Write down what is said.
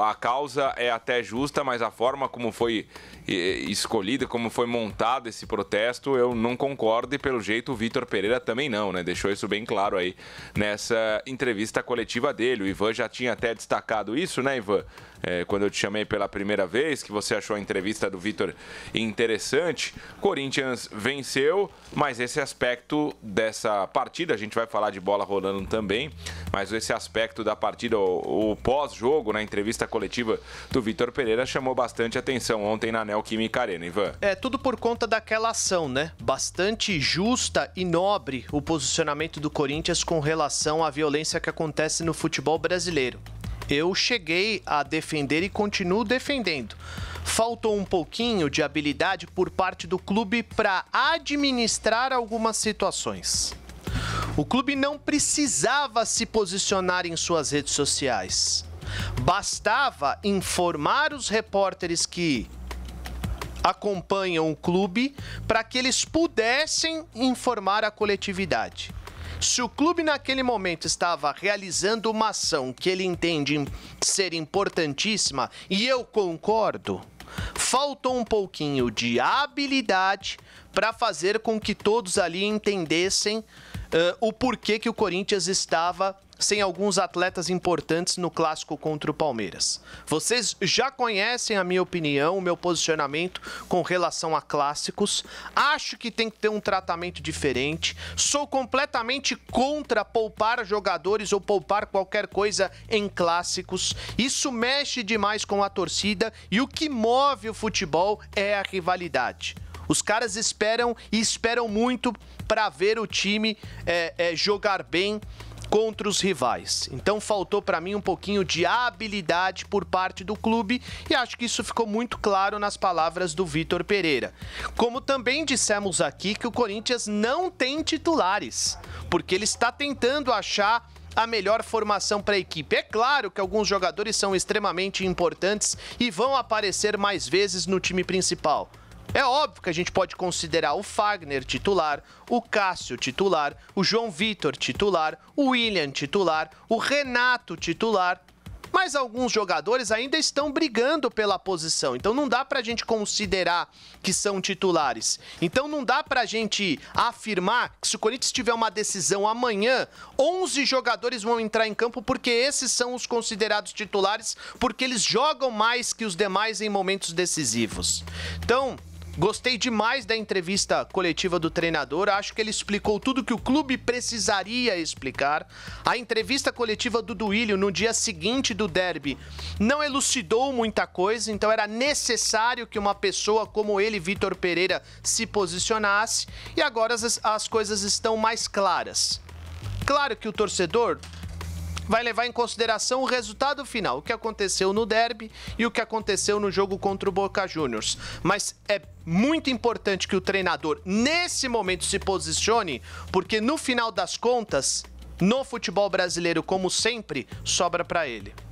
a causa é até justa, mas a forma como foi escolhida, como foi montado esse protesto, eu não concordo, e pelo jeito o Vitor Pereira também não, né? Deixou isso bem claro aí nessa entrevista coletiva dele. O Ivan já tinha até destacado isso, né, Ivan? Quando eu te chamei pela primeira vez, que você achou a entrevista do Vitor interessante. Corinthians venceu, mas esse aspecto dessa partida, a gente vai falar de bola rolando também, mas esse aspecto da partida, o pós-jogo, na entrevista coletiva do Vitor Pereira, chamou bastante atenção ontem na Neo Química Arena, Ivan. É, tudo por conta daquela ação, né? Bastante justa e nobre o posicionamento do Corinthians com relação à violência que acontece no futebol brasileiro. Eu cheguei a defender e continuo defendendo. Faltou um pouquinho de habilidade por parte do clube para administrar algumas situações. O clube não precisava se posicionar em suas redes sociais. Bastava informar os repórteres que acompanham o clube para que eles pudessem informar a coletividade. Se o clube naquele momento estava realizando uma ação que ele entende ser importantíssima, e eu concordo, faltou um pouquinho de habilidade para fazer com que todos ali entendessem o porquê que o Corinthians estava sem alguns atletas importantes no clássico contra o Palmeiras. Vocês já conhecem a minha opinião, o meu posicionamento com relação a clássicos. Acho que tem que ter um tratamento diferente. Sou completamente contra poupar jogadores ou poupar qualquer coisa em clássicos. Isso mexe demais com a torcida, e o que move o futebol é a rivalidade. Os caras esperam, e esperam muito, para ver o time jogar bem contra os rivais. Então faltou para mim um pouquinho de habilidade por parte do clube, e acho que isso ficou muito claro nas palavras do Vitor Pereira. Como também dissemos aqui que o Corinthians não tem titulares, porque ele está tentando achar a melhor formação para a equipe. É claro que alguns jogadores são extremamente importantes e vão aparecer mais vezes no time principal. É óbvio que a gente pode considerar o Fagner titular, o Cássio titular, o João Vitor titular, o William titular, o Renato titular, mas alguns jogadores ainda estão brigando pela posição, então não dá pra gente considerar que são titulares. Então não dá pra gente afirmar que, se o Corinthians tiver uma decisão amanhã, 11 jogadores vão entrar em campo porque esses são os considerados titulares, porque eles jogam mais que os demais em momentos decisivos. Então, gostei demais da entrevista coletiva do treinador. Acho que ele explicou tudo que o clube precisaria explicar. A entrevista coletiva do Duílio no dia seguinte do derby não elucidou muita coisa, então era necessário que uma pessoa como ele, Vitor Pereira, se posicionasse. E agora as coisas estão mais claras. Claro que o torcedor vai levar em consideração o resultado final, o que aconteceu no derby e o que aconteceu no jogo contra o Boca Juniors. Mas é muito importante que o treinador, nesse momento, se posicione, porque no final das contas, no futebol brasileiro, como sempre, sobra para ele.